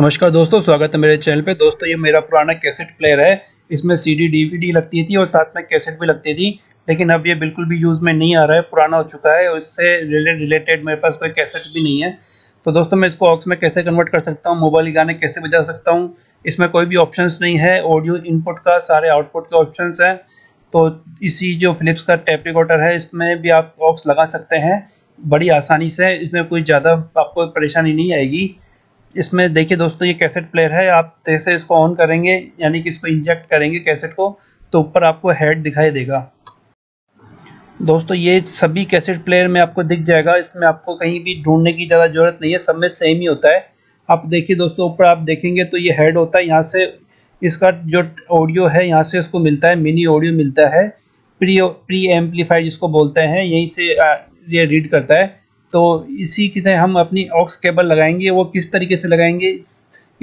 नमस्कार दोस्तों, स्वागत है मेरे चैनल पे। दोस्तों ये मेरा पुराना कैसेट प्लेयर है, इसमें सीडी डीवीडी लगती थी और साथ में कैसेट भी लगती थी, लेकिन अब ये बिल्कुल भी यूज़ में नहीं आ रहा है, पुराना हो चुका है और इससे रिलेटेड मेरे पास कोई कैसेट भी नहीं है। तो दोस्तों मैं इसको ऑक्स में कैसे कन्वर्ट कर सकता हूँ, मोबाइल गाने कैसे बजा सकता हूँ, इसमें कोई भी ऑप्शंस नहीं है। ऑडियो इनपुट का सारे आउटपुट के ऑप्शंस हैं। तो इसी जो फिलिप्स का टेप रिकॉर्डर है इसमें भी आप ऑक्स लगा सकते हैं बड़ी आसानी से, इसमें कोई ज़्यादा आपको परेशानी नहीं आएगी। इसमें देखिए दोस्तों ये कैसेट प्लेयर है, आप जैसे इसको ऑन करेंगे यानी कि इसको इंजेक्ट करेंगे कैसेट को, तो ऊपर आपको हेड दिखाई देगा। दोस्तों ये सभी कैसेट प्लेयर में आपको दिख जाएगा, इसमें आपको कहीं भी ढूंढने की ज़्यादा ज़रूरत नहीं है, सब में सेम ही होता है। आप देखिए दोस्तों ऊपर आप देखेंगे तो ये हेड होता है, यहाँ से इसका जो ऑडियो है यहाँ से उसको मिलता है, मिनी ऑडियो मिलता है, प्री एम्पलीफाई जिसको बोलते हैं, यहीं से ये रीड करता है। तो इसी की तरह हम अपनी ऑक्स केबल लगाएंगे, वो किस तरीके से लगाएंगे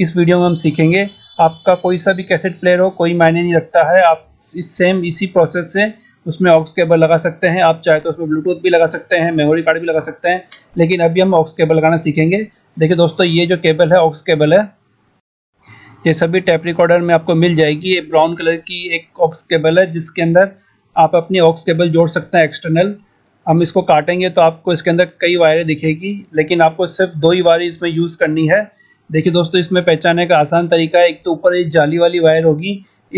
इस वीडियो में हम सीखेंगे। आपका कोई सा भी कैसेट प्लेयर हो कोई मायने नहीं रखता है, आप इसी प्रोसेस से उसमें ऑक्स केबल लगा सकते हैं। आप चाहे तो उसमें ब्लूटूथ भी लगा सकते हैं, मेमोरी कार्ड भी लगा सकते हैं, लेकिन अभी हम ऑक्स केबल लगाना सीखेंगे। देखिए दोस्तों ये जो केबल है ऑक्स केबल है, ये सभी टैप रिकॉर्डर में आपको मिल जाएगी। ये ब्राउन कलर की एक ऑक्स केबल है जिसके अंदर आप अपनी ऑक्स केबल जोड़ सकते हैं एक्सटर्नल। हम इसको काटेंगे तो आपको इसके अंदर कई वायरें दिखेगी, लेकिन आपको सिर्फ दो ही वायर इसमें यूज़ करनी है। देखिए दोस्तों इसमें पहचानने का आसान तरीका है, एक तो ऊपर एक जाली वाली वायर होगी,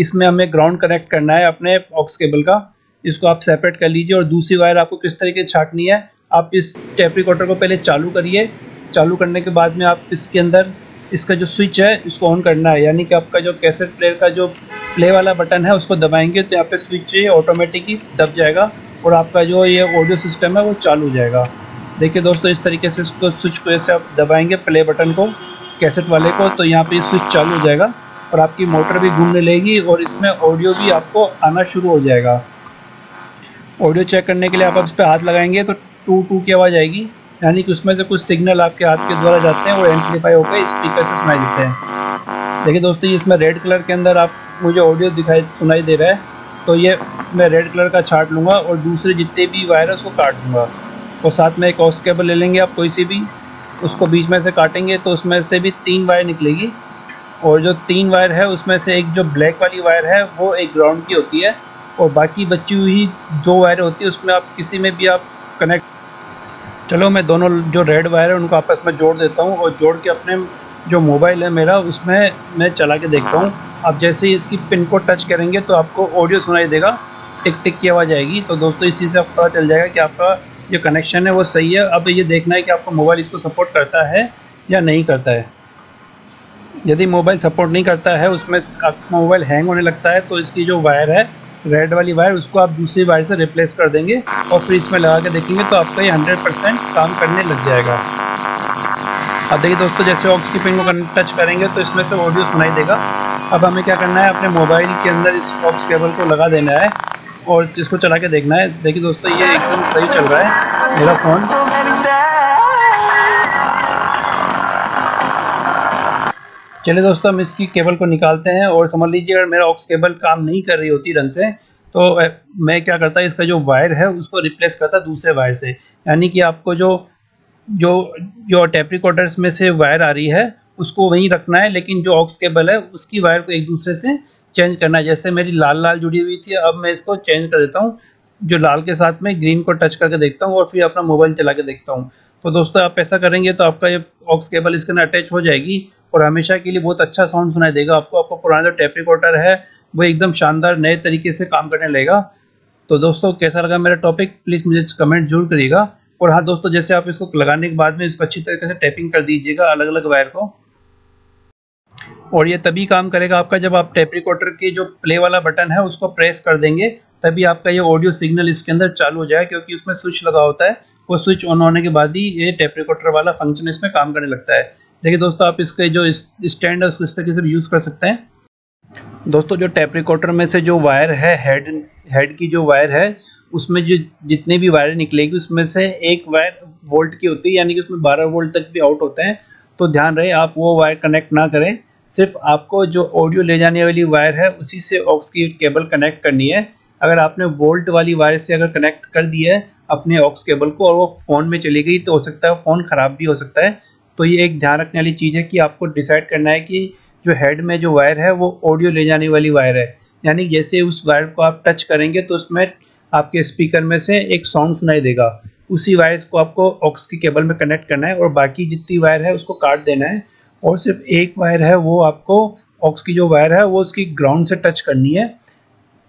इसमें हमें ग्राउंड कनेक्ट करना है अपने ऑक्स केबल का, इसको आप सेपरेट कर लीजिए। और दूसरी वायर आपको किस तरीके से छांटनी है, आप इस टैप रिकॉर्डर को पहले चालू करिए, चालू करने के बाद में आप इसके अंदर इसका जो स्विच है इसको ऑन करना है, यानी कि आपका जो कैसेट प्लेयर का जो प्ले वाला बटन है उसको दबाएंगे तो यहाँ पे स्विच ऑटोमेटिकली दब जाएगा और आपका जो ये ऑडियो सिस्टम है वो चालू हो जाएगा। देखिए दोस्तों इस तरीके से इसको स्विच को ऐसे आप दबाएंगे प्ले बटन को, कैसेट वाले को, तो यहाँ पे स्विच चालू हो जाएगा और आपकी मोटर भी घूमने लगेगी और इसमें ऑडियो भी आपको आना शुरू हो जाएगा। ऑडियो चेक करने के लिए आप इस पर हाथ लगाएंगे तो टू टू की आवाज़ आएगी, यानी कि उसमें से कुछ सिग्नल आपके हाथ के द्वारा जाते हैं और एम्पलीफाई होकर स्पीकर से सुनाई देते हैं। देखिए दोस्तों इसमें रेड कलर के अंदर आप मुझे ऑडियो सुनाई दे रहा है, तो ये मैं रेड कलर का छाट लूँगा और दूसरे जितने भी वायर है उसको काट दूँगा। और साथ में एक ऑक्स केबल ले लेंगे आप कोई सी भी, उसको बीच में से काटेंगे तो उसमें से भी तीन वायर निकलेगी और जो तीन वायर है उसमें से एक जो ब्लैक वाली वायर है वो एक ग्राउंड की होती है और बाकी बची हुई दो वायर होती है, उसमें आप किसी में भी आप कनेक्ट। चलो मैं दोनों जो रेड वायर है उनको आपस में जोड़ देता हूँ और जोड़ के अपने जो मोबाइल है मेरा उसमें मैं चला के देखता हूँ। आप जैसे ही इसकी पिन को टच करेंगे तो आपको ऑडियो सुनाई देगा, टिक टिक की आवाज़ आएगी। तो दोस्तों इसी से आपको पता चल जाएगा कि आपका जो कनेक्शन है वो सही है। अब ये देखना है कि आपका मोबाइल इसको सपोर्ट करता है या नहीं करता है। यदि मोबाइल सपोर्ट नहीं करता है, उसमें आपका मोबाइल हैंग होने लगता है, तो इसकी जो वायर है रेड वाली वायर उसको आप दूसरी वायर से रिप्लेस कर देंगे और फिर इसमें लगा के देखेंगे तो आपका ये 100% काम करने लग जाएगा। अब देखिए दोस्तों जैसे ऑक्स की पिन को टच करेंगे तो इसमें से ऑडियो सुनाई देगा। अब हमें क्या करना है, अपने मोबाइल के अंदर इस ऑक्स केबल को लगा देना है और इसको चला के देखना है। देखिए दोस्तों ये एकदम सही चल रहा है मेरा फ़ोन। चलिए दोस्तों हम इसकी केबल को निकालते हैं और समझ लीजिए अगर मेरा ऑक्स केबल काम नहीं कर रही होती ढंग से, तो मैं क्या करता है इसका जो वायर है उसको रिप्लेस करता दूसरे वायर से, यानी कि आपको जो टैप रिकॉर्डर्स में से वायर आ रही है उसको वहीं रखना है, लेकिन जो ऑक्स केबल है उसकी वायर को एक दूसरे से चेंज करना है। जैसे मेरी लाल लाल जुड़ी हुई थी, अब मैं इसको चेंज कर देता हूँ, जो लाल के साथ में ग्रीन को टच करके देखता हूँ और फिर अपना मोबाइल चला के देखता हूँ। तो दोस्तों आप ऐसा करेंगे तो आपका ये ऑक्स केबल इसके अंदर अटैच हो जाएगी और हमेशा के लिए बहुत अच्छा साउंड सुनाई देगा आपको। आपका पुराना जो टैप रिकॉर्डर है वो एकदम शानदार नए तरीके से काम करने लगेगा। तो दोस्तों कैसा लगा मेरा टॉपिक, प्लीज़ मुझे कमेंट जरूर करिएगा। और हाँ दोस्तों जैसे आप इसको लगाने के बाद में इसको अच्छी तरीके से टैपिंग कर दीजिएगा अलग अलग वायर को, और ये तभी काम करेगा आपका जब आप टैप रिकॉर्डर के जो प्ले वाला बटन है उसको प्रेस कर देंगे, तभी आपका ये ऑडियो सिग्नल इसके अंदर चालू हो जाएगा, क्योंकि उसमें स्विच लगा होता है, वो स्विच ऑन होने के बाद ही ये टैप रिकॉर्डर वाला फंक्शन इसमें काम करने लगता है। देखिए दोस्तों आप इसके जो स्टैंड है उसको इस तरीके से भी यूज़ कर सकते हैं। दोस्तों जो टैप रिकॉर्डर में से जो वायर है हेड की जो वायर है उसमें जो जितने भी वायर निकलेगी उसमें से एक वायर वोल्ट की होती है, यानी कि उसमें 12 वोल्ट तक भी आउट होते हैं। तो ध्यान रहे आप वो वायर कनेक्ट ना करें, सिर्फ आपको जो ऑडियो ले जाने वाली वायर है उसी से ऑक्स की केबल कनेक्ट करनी है। अगर आपने वोल्ट वाली वायर से अगर कनेक्ट कर दिया है अपने ऑक्स केबल को और वो फ़ोन में चली गई तो हो सकता है फ़ोन ख़राब भी हो सकता है। तो ये एक ध्यान रखने वाली चीज़ है कि आपको डिसाइड करना है कि जो हेड में जो वायर है वो ऑडियो ले जाने वाली वायर है, यानी जैसे उस वायर को आप टच करेंगे तो उसमें आपके स्पीकर में से एक साउंड सुनाई देगा, उसी वायर को आपको ऑक्स की केबल में कनेक्ट करना है और बाकी जितनी वायर है उसको काट देना है और सिर्फ एक वायर है वो आपको ऑक्स की जो वायर है वो उसकी ग्राउंड से टच करनी है,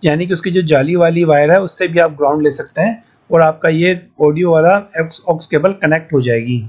यानी कि उसकी जो जाली वाली वायर है उससे भी आप ग्राउंड ले सकते हैं और आपका ये ऑडियो वाला ऑक्स केबल कनेक्ट हो जाएगी।